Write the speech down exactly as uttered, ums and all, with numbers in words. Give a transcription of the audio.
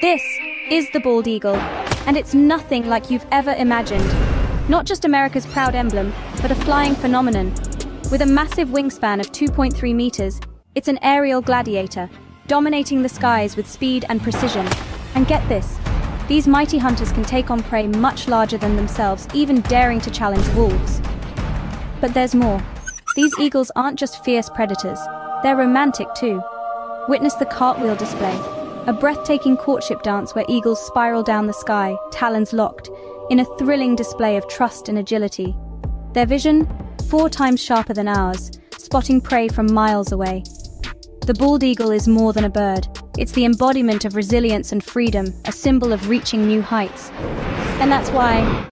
This is the bald eagle, and it's nothing like you've ever imagined. Not just America's proud emblem, but a flying phenomenon. With a massive wingspan of two point three meters, it's an aerial gladiator, dominating the skies with speed and precision. And get this, these mighty hunters can take on prey much larger than themselves, even daring to challenge wolves. But there's more. These eagles aren't just fierce predators, they're romantic too. Witness the cartwheel display, a breathtaking courtship dance where eagles spiral down the sky, talons locked, in a thrilling display of trust and agility. Their vision, four times sharper than ours, spotting prey from miles away. The bald eagle is more than a bird. It's the embodiment of resilience and freedom, a symbol of reaching new heights. And that's why